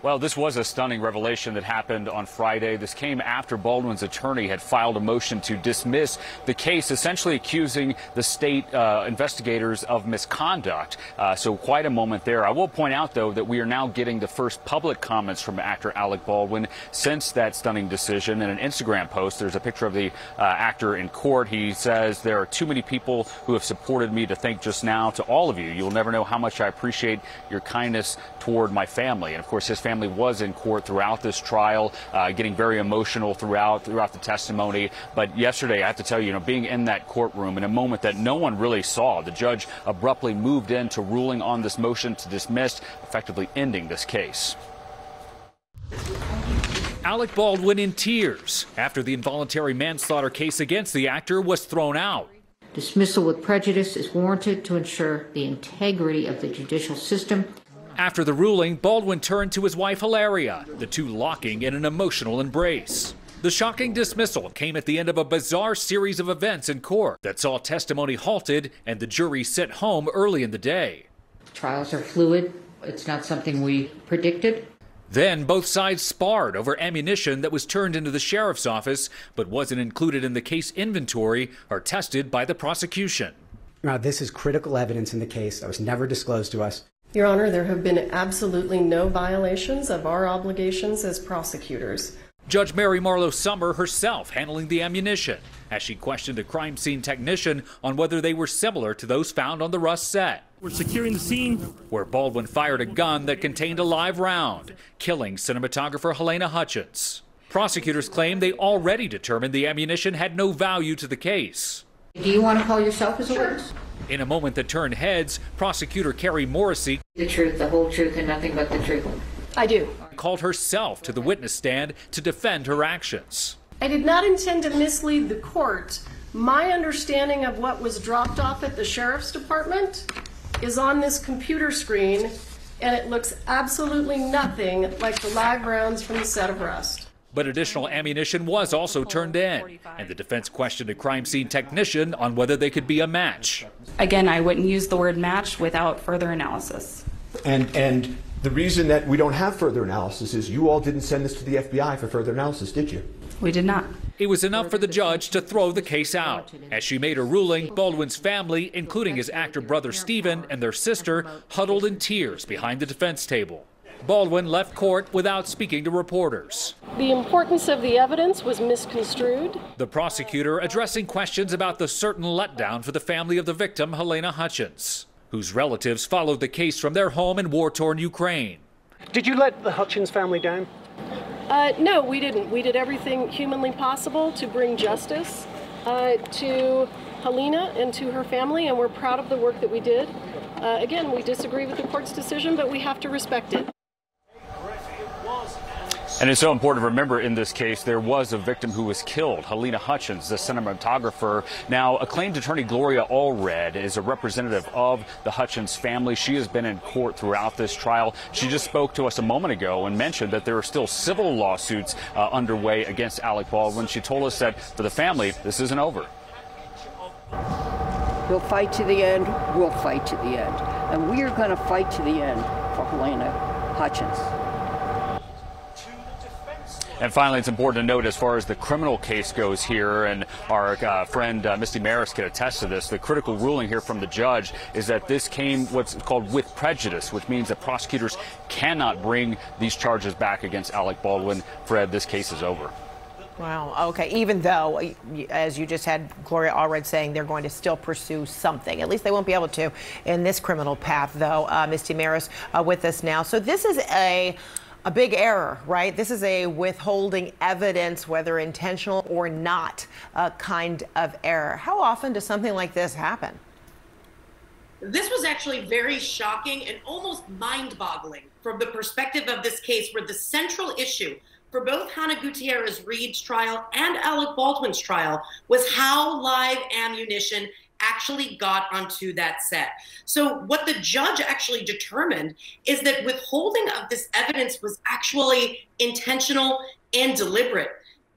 Well, this was a stunning revelation that happened on Friday. This came after Baldwin's attorney had filed a motion to dismiss the case, essentially accusing the state investigators of misconduct. So quite a moment there. I will point out, though, that we are now getting the first public comments from actor Alec Baldwin since that stunning decision. In an Instagram post, there's a picture of the actor in court. He says, "There are too many people who have supported me to thank just now. To all of you, you will never know how much I appreciate your kindness toward my family." And, of course, his family was in court throughout this trial, getting very emotional throughout the testimony. But yesterday, I have to tell you, being in that courtroom in a moment that no one really saw, the judge abruptly moved into ruling on this motion to dismiss, effectively ending this case. Alec Baldwin in tears after the involuntary manslaughter case against the actor was thrown out. Dismissal with prejudice is warranted to ensure the integrity of the judicial system. After the ruling, Baldwin turned to his wife Hilaria, the two locking in an emotional embrace. The shocking dismissal came at the end of a bizarre series of events in court that saw testimony halted and the jury sent home early in the day. Trials are fluid. It's not something we predicted. Then both sides sparred over ammunition that was turned into the sheriff's office but wasn't included in the case inventory or tested by the prosecution. Now, this is critical evidence in the case that was never disclosed to us. Your Honor, there have been absolutely no violations of our obligations as prosecutors. Judge Mary Marlowe Sommer herself handling the ammunition as she questioned a crime scene technician on whether they were similar to those found on the Rust set. We're securing the scene where Baldwin fired a gun that contained a live round, killing cinematographer Halyna Hutchins. Prosecutors claim they already determined the ammunition had no value to the case. Do you want to call yourself as a witness? In a moment that turned heads, prosecutor Carrie Morrissey, the truth, the whole truth, and nothing but the truth. I do. Called herself to the witness stand to defend her actions. I did not intend to mislead the court. My understanding of what was dropped off at the sheriff's department is on this computer screen, and it looks absolutely nothing like the live rounds from the set of Rust. But additional ammunition was also turned in, and the defense questioned a crime scene technician on whether they could be a match. Again, I wouldn't use the word match without further analysis. And the reason that we don't have further analysis is you all didn't send this to the FBI for further analysis, did you? We did not. It was enough for the judge to throw the case out. As she made her ruling, Baldwin's family, including his actor brother Stephen and their sister, huddled in tears behind the defense table. Baldwin left court without speaking to reporters. The importance of the evidence was misconstrued. The prosecutor addressing questions about the certain letdown for the family of the victim, Halyna Hutchins, whose relatives followed the case from their home in war-torn Ukraine. Did you let the Hutchins family down? No, we didn't. We did everything humanly possible to bring justice to Halyna and to her family, and we're proud of the work that we did. Again, we disagree with the court's decision, but we have to respect it. And it's so important to remember in this case, there was a victim who was killed, Halyna Hutchins, the cinematographer. Now, acclaimed attorney Gloria Allred is a representative of the Hutchins family. She has been in court throughout this trial. She just spoke to us a moment ago and mentioned that there are still civil lawsuits underway against Alec Baldwin. She told us that for the family, this isn't over. We'll fight to the end. We'll fight to the end. And we are going to fight to the end for Halyna Hutchins. And finally, it's important to note, as far as the criminal case goes here, and our friend Misty Maris can attest to this, the critical ruling here from the judge is that this came what's called with prejudice, which means that prosecutors cannot bring these charges back against Alec Baldwin. Fred, this case is over. Wow, okay, even though, as you just had Gloria Allred saying, they're going to still pursue something. At least they won't be able to in this criminal path, though. Misty Maris with us now. So this is a big error, right? This is a withholding evidence, whether intentional or not, kind of error. How often does something like this happen? This was actually very shocking and almost mind-boggling from the perspective of this case, where the central issue for both Hannah Gutierrez-Reed's trial and Alec Baldwin's trial was how live ammunition actually got onto that set. So what the judge actually determined is that withholding of this evidence was actually intentional and deliberate.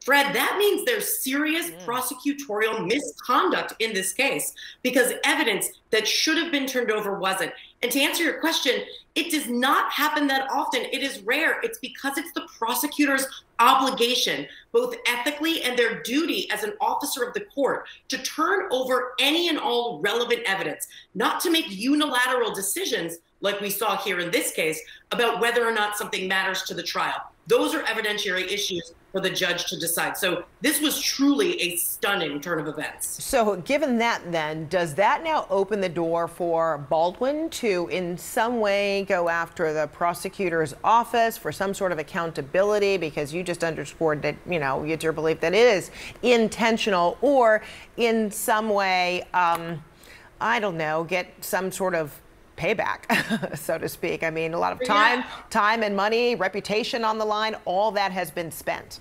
Fred, that means there's serious prosecutorial misconduct in this case, because evidence that should have been turned over wasn't. And to answer your question, It does not happen that often. It is rare. It's because it's the prosecutor's obligation, both ethically and their duty as an officer of the court, to turn over any and all relevant evidence, not to make unilateral decisions like we saw here in this case about whether or not something matters to the trial. Those are evidentiary issues for the judge to decide. So this was truly a stunning turn of events. So given that, then, does that now open the door for Baldwin to in some way go after the prosecutor's office for some sort of accountability? Because you just underscored that, you know, it's your belief that it is intentional, or in some way, I don't know, get some sort of payback, so to speak. I mean, a lot of time and money, reputation on the line, all that has been spent.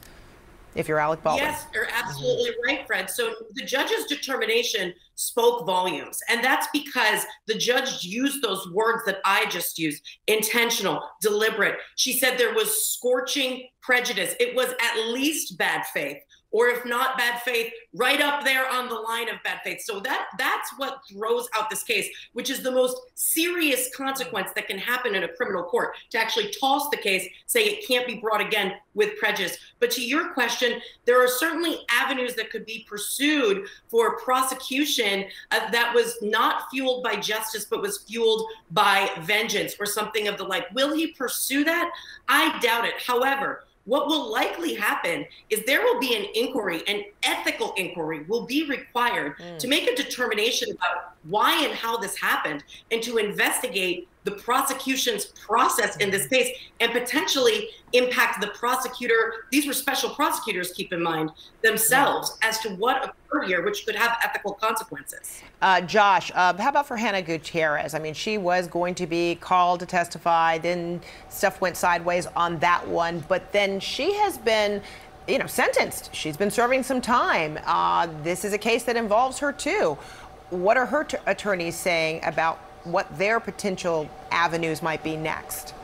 If you're Alec Baldwin. Yes, you're absolutely right, Fred. So the judge's determination spoke volumes, and that's because the judge used those words that I just used, intentional, deliberate. She said there was scorching prejudice. It was at least bad faith, or if not bad faith, right up there on the line of bad faith. So that's what throws out this case, which is the most serious consequence that can happen in a criminal court, to actually toss the case, say it can't be brought again with prejudice. But to your question, there are certainly avenues that could be pursued for prosecution that was not fueled by justice, but was fueled by vengeance or something of the like. Will he pursue that? I doubt it. However, what will likely happen is there will be an inquiry, an ethical inquiry will be required to make a determination about why and how this happened, and to investigate the prosecution's process in this case and potentially impact the prosecutor. These were special prosecutors, keep in mind, themselves as to what occurred here, which could have ethical consequences. Josh, how about for Hannah Gutierrez? I mean, she was going to be called to testify, then stuff went sideways on that one, but then she has been, you know, sentenced. She's been serving some time. This is a case that involves her too. What are her attorneys saying about what their potential avenues might be next?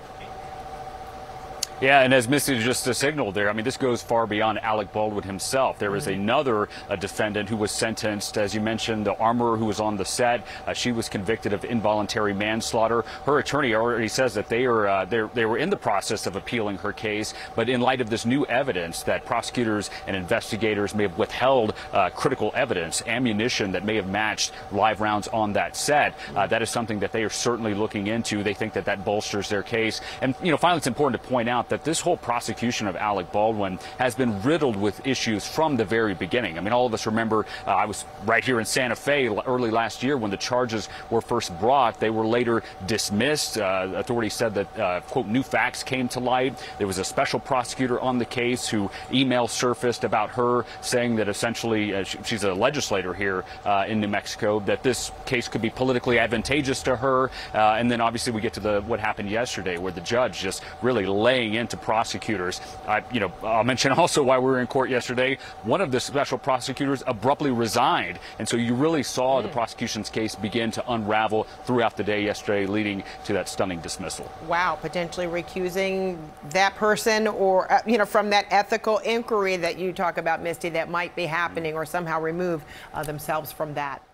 Yeah, and as Missy just signaled there, I mean, this goes far beyond Alec Baldwin himself. There is another defendant who was sentenced, as you mentioned, the armorer who was on the set. She was convicted of involuntary manslaughter. Her attorney already says that they were in the process of appealing her case, but in light of this new evidence that prosecutors and investigators may have withheld critical evidence, ammunition that may have matched live rounds on that set, that is something that they are certainly looking into. They think that that bolsters their case. And, you know, finally, it's important to point out that this whole prosecution of Alec Baldwin has been riddled with issues from the very beginning. I mean, all of us remember, I was right here in Santa Fe early last year when the charges were first brought. They were later dismissed. Authorities said that, quote, new facts came to light. There was a special prosecutor on the case who email surfaced about her saying that essentially, she's a legislator here in New Mexico, that this case could be politically advantageous to her. And then obviously we get to what happened yesterday, where the judge just really laying into prosecutors. You know, I'll mention also why we were in court yesterday. One of the special prosecutors abruptly resigned, and so you really saw the prosecution's case begin to unravel throughout the day yesterday, leading to that stunning dismissal. Wow, potentially recusing that person, or you know, from that ethical inquiry that you talk about, Misty, that might be happening, or somehow remove themselves from that.